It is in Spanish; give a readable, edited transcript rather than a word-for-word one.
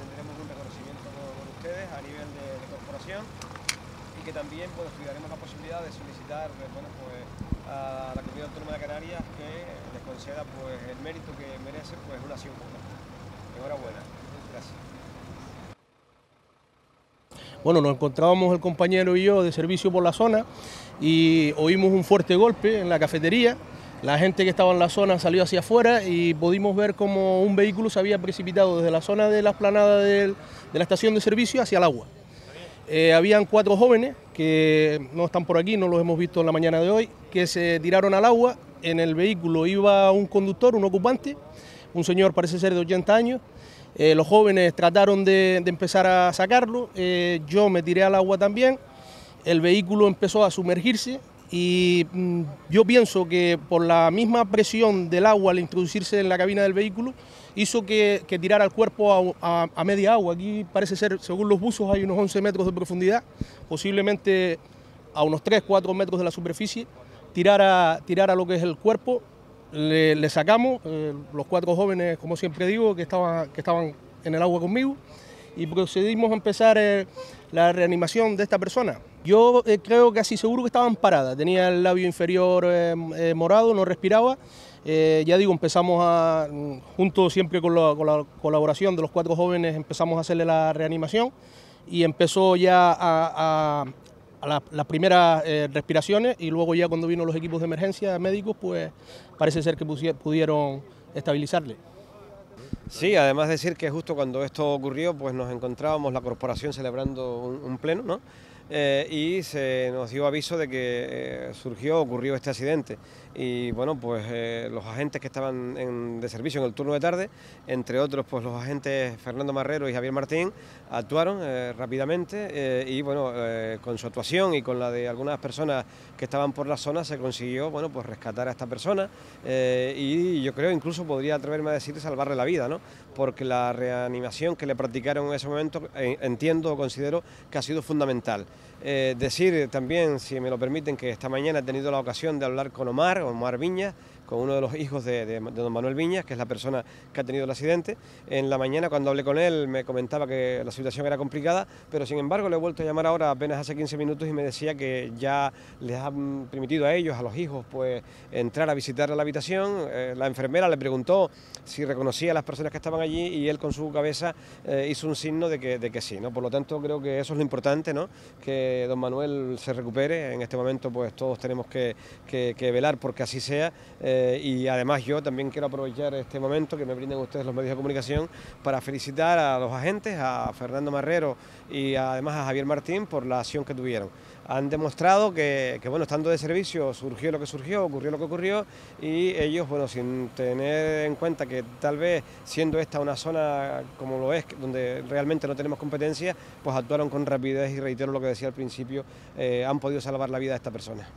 tendremos un reconocimiento con ustedes a nivel de corporación, y que también pues, estudiaremos la posibilidad de solicitar bueno, pues, a la Comunidad Autónoma de Canarias que les conceda pues, el mérito que merece pues, una acción pública. Enhorabuena. Gracias. Bueno, nos encontrábamos el compañero y yo de servicio por la zona y oímos un fuerte golpe en la cafetería. La gente que estaba en la zona salió hacia afuera y pudimos ver como un vehículo se había precipitado desde la zona de la explanada de la estación de servicio hacia el agua. Habían 4 jóvenes que no están por aquí, no los hemos visto en la mañana de hoy, que se tiraron al agua. En el vehículo iba un conductor, un ocupante, un señor parece ser de 80 años. Los jóvenes trataron de empezar a sacarlo, yo me tiré al agua también, el vehículo empezó a sumergirse y yo pienso que por la misma presión del agua al introducirse en la cabina del vehículo hizo que tirara el cuerpo a media agua. Aquí parece ser, según los buzos, hay unos 11 metros de profundidad, posiblemente a unos 3-4 metros de la superficie, tirara lo que es el cuerpo. Le sacamos, los 4 jóvenes, como siempre digo, que estaban en el agua conmigo, y procedimos a empezar la reanimación de esta persona. Yo creo casi seguro que estaban paradas, tenía el labio inferior morado, no respiraba. Ya digo, empezamos junto siempre con la colaboración de los 4 jóvenes, empezamos a hacerle la reanimación y empezó ya a las primeras respiraciones, y luego ya cuando vino los equipos de emergencia médicos, pues parece ser que pudieron estabilizarle. Sí, además decir que justo cuando esto ocurrió, pues nos encontrábamos la corporación celebrando un pleno, ¿no? Y se nos dio aviso de que ocurrió este accidente, y bueno, pues los agentes que estaban de servicio en el turno de tarde, entre otros pues los agentes Fernando Marrero y Javier Martín, actuaron rápidamente y bueno, con su actuación y con la de algunas personas que estaban por la zona se consiguió, bueno, pues rescatar a esta persona y yo creo incluso podría atreverme a decir salvarle la vida, ¿no? Porque la reanimación que le practicaron en ese momento entiendo o considero que ha sido fundamental. Decir también, si me lo permiten, que esta mañana he tenido la ocasión de hablar con Omar Viñas, con uno de los hijos de don Manuel Viñas, que es la persona que ha tenido el accidente. En la mañana cuando hablé con él me comentaba que la situación era complicada, pero sin embargo le he vuelto a llamar ahora apenas hace 15 minutos y me decía que ya les han permitido a ellos, a los hijos, pues entrar a visitar la habitación. La enfermera le preguntó si reconocía a las personas que estaban allí y él con su cabeza hizo un signo de que sí, ¿no? Por lo tanto creo que eso es lo importante, ¿no? Que don Manuel se recupere. En este momento pues todos tenemos que velar porque así sea. Y además yo también quiero aprovechar este momento que me brindan ustedes los medios de comunicación para felicitar a los agentes, a Fernando Marrero y además a Javier Martín por la acción que tuvieron. Han demostrado que bueno, estando de servicio surgió lo que surgió, ocurrió lo que ocurrió, y ellos, bueno, sin tener en cuenta que tal vez siendo esta una zona como lo es, donde realmente no tenemos competencia, pues actuaron con rapidez y reitero lo que decía al principio, han podido salvar la vida de esta persona.